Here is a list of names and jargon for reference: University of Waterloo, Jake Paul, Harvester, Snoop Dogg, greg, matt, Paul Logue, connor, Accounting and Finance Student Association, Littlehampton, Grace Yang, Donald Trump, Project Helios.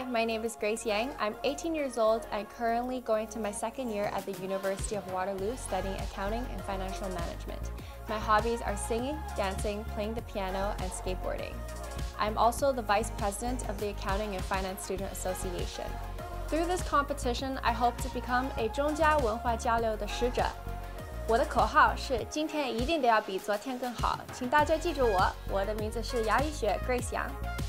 Hi, my name is Grace Yang. I'm 18 years old and currently going to my second year at the University of Waterloo studying accounting and financial management. My hobbies are singing, dancing, playing the piano, and skateboarding. I'm also the Vice President of the Accounting and Finance Student Association. Through this competition, I hope to become a 中加文化交流的使者。我的口号是今天一定得要比昨天更好，请大家记住我。我的名字是牙语学 Grace Yang。